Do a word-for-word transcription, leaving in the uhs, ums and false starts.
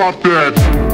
not dead.